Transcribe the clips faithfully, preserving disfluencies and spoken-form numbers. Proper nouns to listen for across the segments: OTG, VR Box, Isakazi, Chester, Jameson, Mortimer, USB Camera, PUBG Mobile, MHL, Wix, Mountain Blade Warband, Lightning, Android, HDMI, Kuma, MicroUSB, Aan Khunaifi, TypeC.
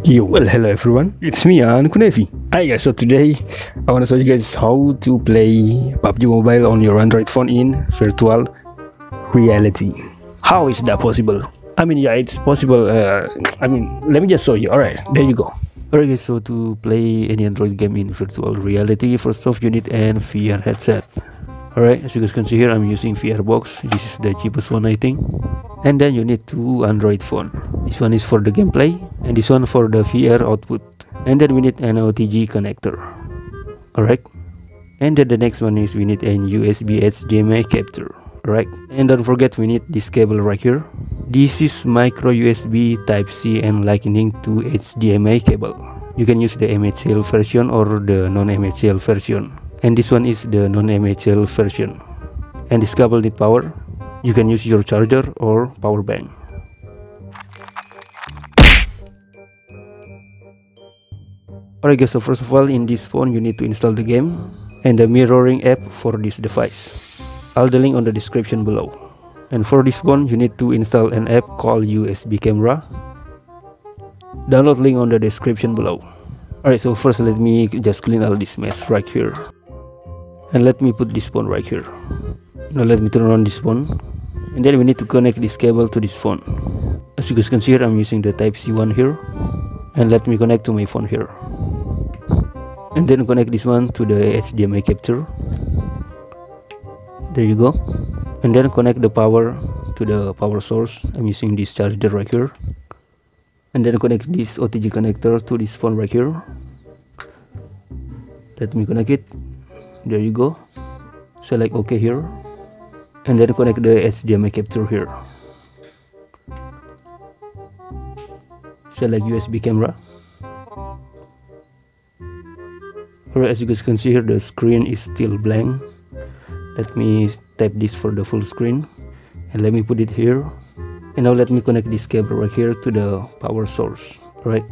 Yo, well, hello everyone, it's me, Aan Khunaifi. Hi guys, so today I want to show you guys how to play P U B G Mobile on your Android phone in virtual reality. How is that possible? I mean, yeah, it's possible. uh, I mean, let me just show you. Alright, there you go. Alright guys, so to play any Android game in virtual reality, first off you need an V R headset. Alright, as you guys can see here, I'm using V R Box. This is the cheapest one, I think. And then you need two Android phone. This one is for the gameplay, and this one for the V R output. And then we need an O T G connector. Alright. And then the next one is we need an U S B H D M I adapter. Alright. And don't forget we need this cable right here. This is MicroUSB Type C and Lightning to H D M I cable. You can use the M H L version or the non-M H L version. And this one is the non-M H L version. And this cable needs power. You can use your charger or power bank. Alright guys, so first of all, in this phone you need to install the game and the mirroring app for this device. I'll the link on the description below. And for this phone you need to install an app called U S B Camera. Download link on the description below. Alright, so first let me just clean all this mess right here. And let me put this phone right here. Now let me turn on this phone. And then we need to connect this cable to this phone. As you guys can see here, I'm using the Type C one here. And let me connect to my phone here. And then connect this one to the H D M I adapter. There you go. And then connect the power to the power source. I'm using this charger right here. And then connect this O T G connector to this phone right here. Let me connect it. There you go. Select OK here. And then connect the H D M I adapter here. Select U S B camera. Alright, as you guys can see here, the screen is still blank. Let me tap this for the full screen. And let me put it here. And now let me connect this cable right here to the power source. Alright.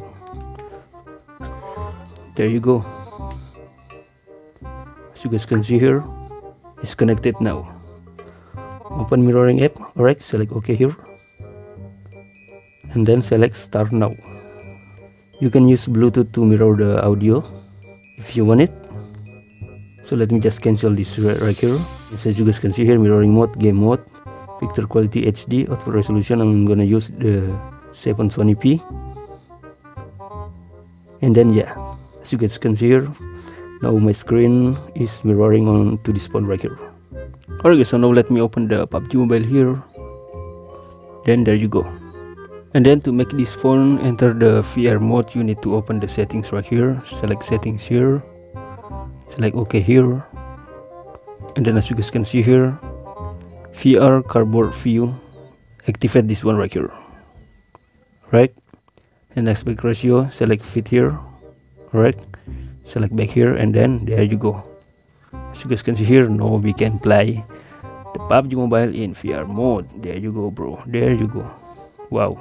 There you go. As you guys can see here, it's connected now. Open mirroring app. Alright, select OK here. And then select start now. You can use Bluetooth to mirror the audio if you want it. So let me just cancel this right here. As you guys can see here, mirroring mode, game mode, picture quality H D, output resolution, I'm gonna use the seven twenty p. And then yeah, as you guys can see here, now my screen is mirroring on to this phone right here. Alright guys, so now let me open the P U B G Mobile here. Then there you go. And then to make this phone enter the V R mode, you need to open the settings right here. Select settings here. Select OK here. And then as you guys can see here, V R cardboard view, activate this one right here, right? And aspect ratio, select fit here, right? Select back here, and then there you go. As you guys can see here, now we can play the P U B G Mobile in V R mode. There you go, bro. There you go. Wow.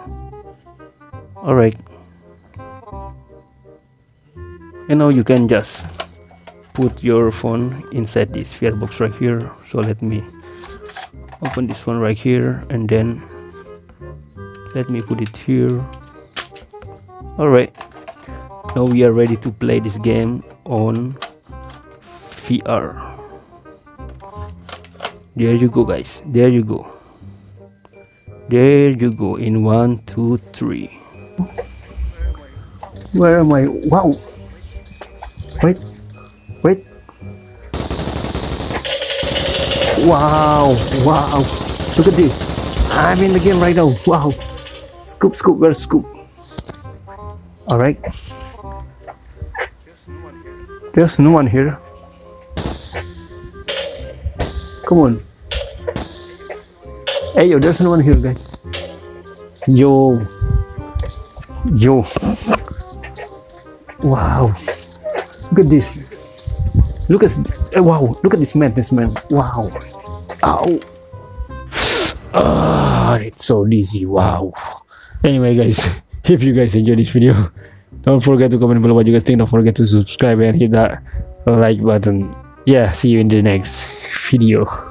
All right. And now you can just put your phone inside this V R box right here. So let me open this one right here, and then let me put it here. Alright, now we are ready to play this game on V R. There you go guys, there you go, there you go, in one, two, three. Where am I? Wow, wait, wait. Wow, wow, look at this. I'm in the game right now. Wow. Scoop, scoop, where's scoop? Alright. There's no one here. Come on. Hey, yo, there's no one here, guys. Yo. Yo. Wow. Look at this. Look at, uh, wow, look at this madness, man. Wow. Ow. Ah, it's so dizzy. Wow. Anyway, guys, if you guys enjoyed this video, don't forget to comment below what you guys think. Don't forget to subscribe and hit that like button. Yeah, see you in the next video.